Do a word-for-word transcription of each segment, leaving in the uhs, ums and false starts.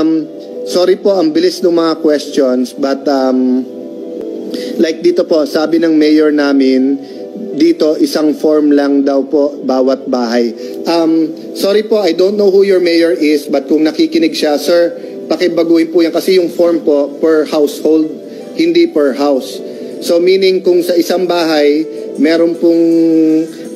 Um, sorry po, ang bilis ng mga questions, but um, like dito po, sabi ng mayor namin, dito isang form lang daw po bawat bahay. Um, sorry po, I don't know who your mayor is, but kung nakikinig siya, sir, pakibaguhin po yan kasi yung form po per household, hindi per house. So meaning kung sa isang bahay, meron pong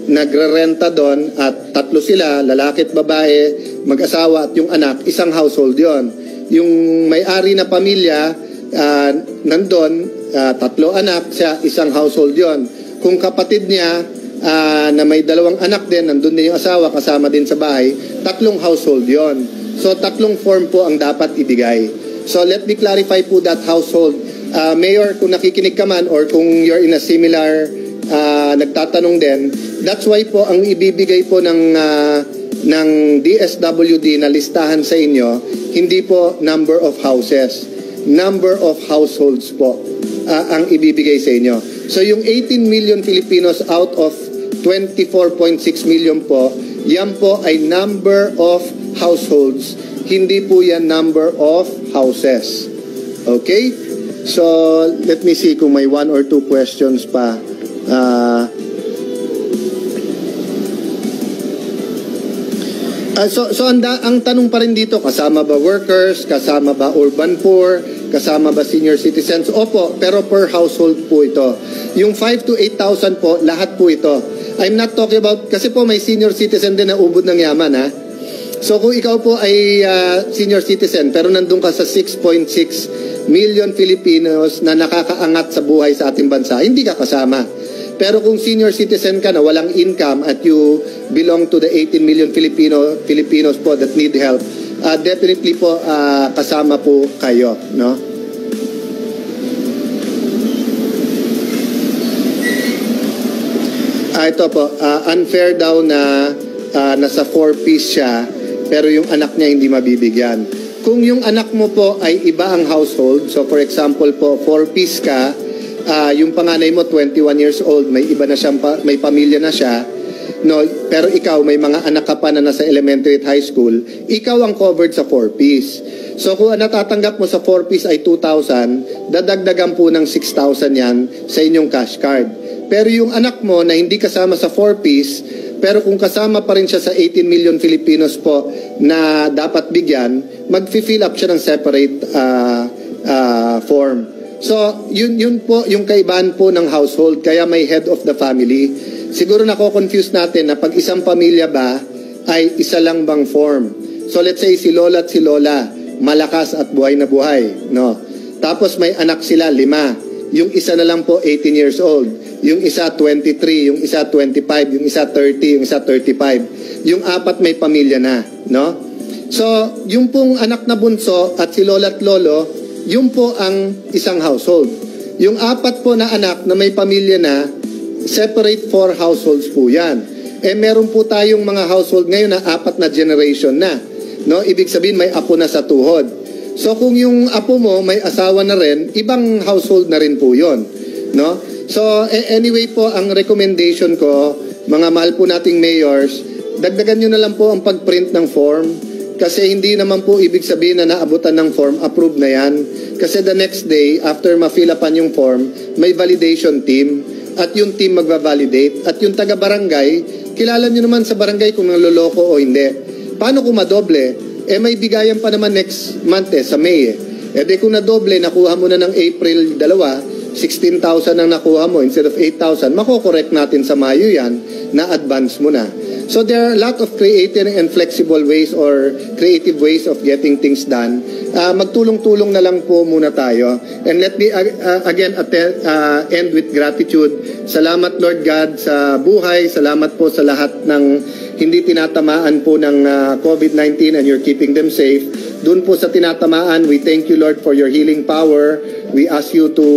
nagrerenta doon at tatlo sila, lalaki at babae, mag-asawa at yung anak, isang household yon. Yung may-ari na pamilya, uh, nandun, uh, tatlo anak, siya isang household yon. Kung kapatid niya uh, na may dalawang anak din, nandun din yung asawa, kasama din sa bahay, tatlong household yon. So tatlong form po ang dapat ibigay. So let me clarify po that household. Uh, Mayor, kung nakikinig ka man or kung you're in a similar Uh, nagtatanong din, that's why po ang ibibigay po ng uh, ng D S W D na listahan sa inyo, hindi po number of houses, number of households po uh, ang ibibigay sa inyo. So yung eighteen million Filipinos out of twenty-four point six million po, yan po ay number of households, hindi po yan number of houses. Okay? So let me see kung may one or two questions pa. Uh, uh, so so anda, ang tanong pa rin dito, kasama ba workers, kasama ba urban poor, kasama ba senior citizens? Opo, pero per household po ito. Yung five to eight thousand po, lahat po ito. I'm not talking about, kasi po may senior citizen din na ubod ng yaman, ha? So kung ikaw po ay uh, senior citizen, pero nandun ka sa six point six million Filipinos na nakakaangat sa buhay sa ating bansa, hindi ka kasama. Pero kung senior citizen ka na walang income at you belong to the eighteen million Filipino, Filipinos po that need help, uh, definitely po uh, kasama po kayo, no? Ah, ito po, uh, unfair daw na uh, nasa four piece siya pero yung anak niya hindi mabibigyan. Kung yung anak mo po ay iba ang household, so for example po, four piece ka, Uh, yung panganay mo twenty-one years old, may iba na siyang pa, may pamilya na siya, no, pero ikaw may mga anak ka pa na nasa elementary at high school, ikaw ang covered sa four piece. So kung natatanggap mo sa four piece ay two thousand, dadagdagan po ng six thousand yan sa inyong cash card. Pero yung anak mo na hindi kasama sa four piece, pero kung kasama pa rin siya sa eighteen million Filipinos po na dapat bigyan, mag-fill up siya ng separate uh, uh, form. So, yun, yun po yung kaibahan po ng household, kaya may head of the family. Siguro nako-confuse natin na pag isang pamilya ba ay isa lang bang form. So, let's say si Lola at si Lola, malakas at buhay na buhay, no? Tapos may anak sila, lima. Yung isa na lang po, eighteen years old. Yung isa, twenty-three. Yung isa, twenty-five. Yung isa, thirty. Yung isa, thirty-five. Yung apat may pamilya na, no? So, yung pong anak na bunso at si Lola at Lolo, yun po ang isang household. Yung apat po na anak na may pamilya na, separate four households po yan. Eh meron po tayong mga household ngayon na apat na generation na, no? Ibig sabihin may apo na sa tuhod. So kung yung apo mo may asawa na rin, ibang household na rin po yun, no? So eh, anyway po, ang recommendation ko, mga mahal po nating mayors, dagdagan nyo na lang po ang pagprint ng form. Kasi hindi naman po ibig sabihin na naabutan ng form, approved na yan. Kasi the next day, after ma-fill upan yung form, may validation team. At yung team magva-validate. At yung taga-barangay, kilala nyo naman sa barangay kung naloloko o hindi. Paano kung madoble? Eh may bigayan pa naman next month eh, sa May eh. Eh di kung nadoble, nakuha mo na ng April dalawa, sixteen thousand ang nakuha mo instead of eight thousand, makokorrect natin sa Mayo yan, na-advance mo na. So there are a lot of creative and flexible ways or creative ways of getting things done. Uh, magtulong-tulong na lang po muna tayo. And let me uh, uh, again attend, uh, end with gratitude. Salamat Lord God sa buhay. Salamat po sa lahat ng hindi tinatamaan po ng uh, COVID nineteen and you're keeping them safe. Doon po sa tinatamaan, we thank you Lord for your healing power. We ask you to,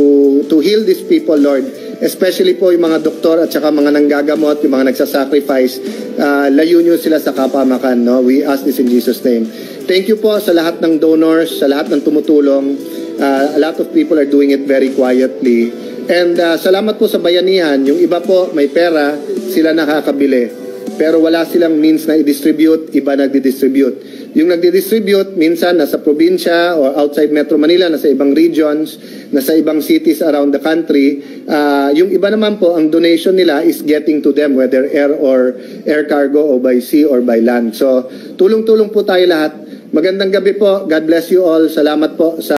to heal these people Lord. Especially po yung mga doktor at saka mga nanggagamot, yung mga nagsasacrifice, uh, layo nyo sila sa kapamakan, no? We ask this in Jesus' name. Thank you po sa lahat ng donors, sa lahat ng tumutulong. Uh, a lot of people are doing it very quietly. And uh, salamat po sa bayanihan. Yung iba po may pera, sila nakakabili. pero wala silang means na i-distribute, iba nagdi-distribute. Yung nagdi-distribute, minsan nasa probinsya or outside Metro Manila, nasa ibang regions, nasa ibang cities around the country. Uh, yung iba naman po, ang donation nila is getting to them, whether air or air cargo or by sea or by land. So, tulong-tulong po tayo lahat. Magandang gabi po. God bless you all. Salamat po sa